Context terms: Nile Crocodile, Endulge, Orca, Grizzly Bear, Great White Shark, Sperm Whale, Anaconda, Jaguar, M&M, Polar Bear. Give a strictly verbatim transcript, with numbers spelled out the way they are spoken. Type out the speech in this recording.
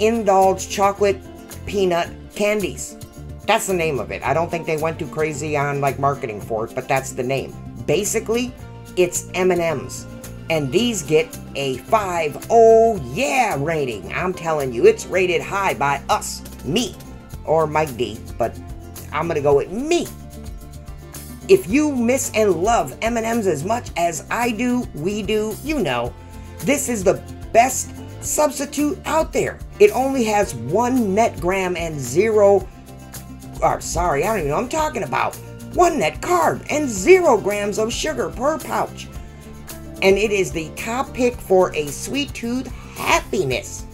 Endulge chocolate peanut candies. That's the name of it. I don't think they went too crazy on like marketing for it, but that's the name. Basically, it's M and M's. And these get a five, oh yeah rating. I'm telling you, it's rated high by us, me, or Mike D, but I'm gonna go with me. If you miss and love M and M's as much as I do, we do, you know, this is the best substitute out there. It only has one net gram and zero, or sorry, I don't even know what I'm talking about. One net carb and zero grams of sugar per pouch. And it is the top pick for a sweet tooth happiness.